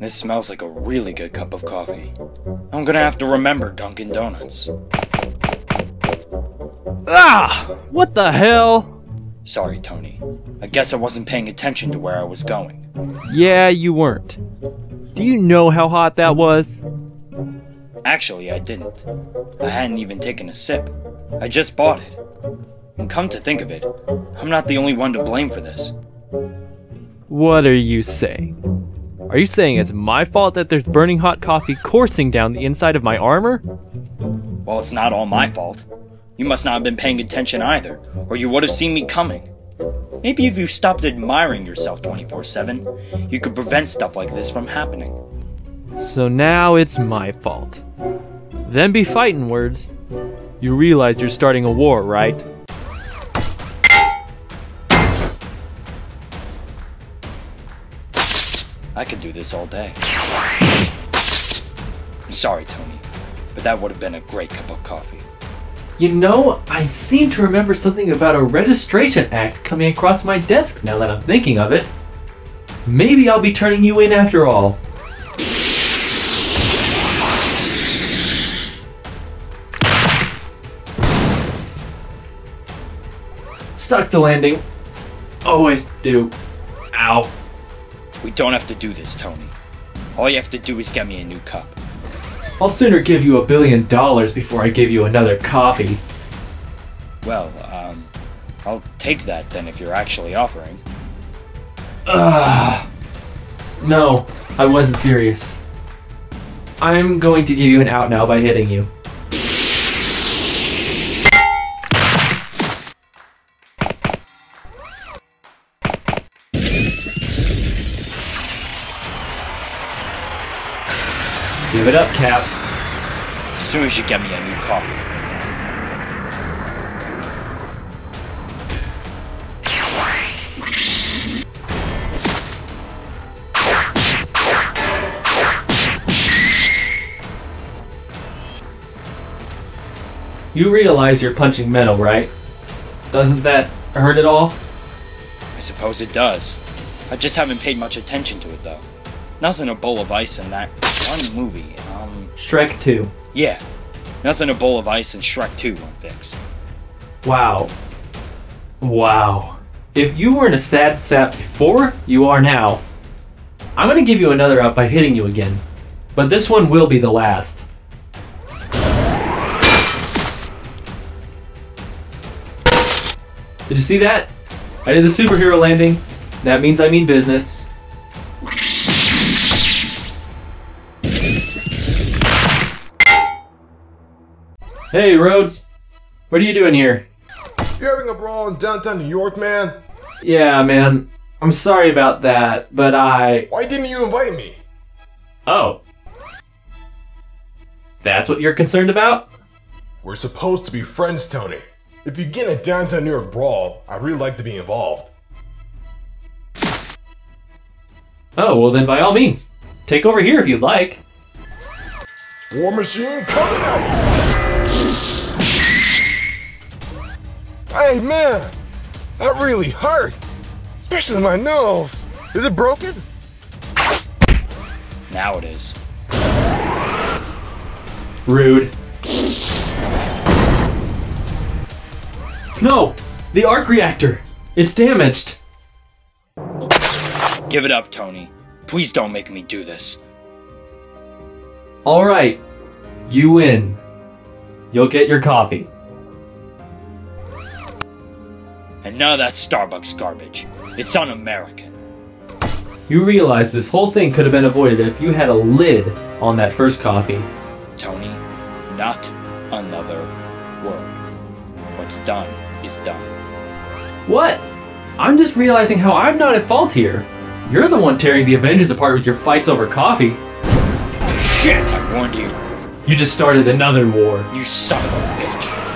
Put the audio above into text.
This smells like a really good cup of coffee. I'm gonna have to remember Dunkin' Donuts. Ah! What the hell? Sorry, Tony. I guess I wasn't paying attention to where I was going. Yeah, you weren't. Do you know how hot that was? Actually, I didn't. I hadn't even taken a sip. I just bought it. And come to think of it, I'm not the only one to blame for this. What are you saying? Are you saying it's my fault that there's burning hot coffee coursing down the inside of my armor? Well, it's not all my fault. You must not have been paying attention either, or you would have seen me coming. Maybe if you stopped admiring yourself 24/7, you could prevent stuff like this from happening. So now it's my fault. Then be fighting words. You realize you're starting a war, right? I could do this all day. I'm sorry, Tony, but that would have been a great cup of coffee. You know, I seem to remember something about a registration act coming across my desk now that I'm thinking of it. Maybe I'll be turning you in after all. Stuck to landing. Always do. Ow. We don't have to do this, Tony. All you have to do is get me a new cup. I'll sooner give you $1 billion before I give you another coffee. Well, I'll take that then if you're actually offering. No, I wasn't serious. I'm going to give you an out now by hitting you. Give it up, Cap. As soon as you get me a new coffee. You realize you're punching metal, right? Doesn't that hurt at all? I suppose it does. I just haven't paid much attention to it, though. Nothing a bowl of ice in that one movie, Shrek 2. Yeah. Nothing a bowl of ice in Shrek 2 won't fix. Wow. Wow. If you weren't a sad sap before, you are now. I'm gonna give you another up by hitting you again. But this one will be the last. Did you see that? I did the superhero landing. That means I mean business. Hey, Rhodes. What are you doing here? You're having a brawl in downtown New York, man? Yeah, man. I'm sorry about that, but Why didn't you invite me? Oh. That's what you're concerned about? We're supposed to be friends, Tony. If you get in a downtown New York brawl, I'd really like to be involved. Oh, well then by all means. Take over here if you'd like. War Machine coming out! Hey man, that really hurt, especially my nose. Is it broken? Now it is. Rude. No, the arc reactor. It's damaged. Give it up, Tony. Please don't make me do this. All right, you win. You'll get your coffee. And none of that Starbucks garbage. It's un-American. You realize this whole thing could have been avoided if you had a lid on that first coffee. Tony, not another word. What's done is done. What? I'm just realizing how I'm not at fault here. You're the one tearing the Avengers apart with your fights over coffee. Shit! I warned you. You just started another war. You son of a bitch.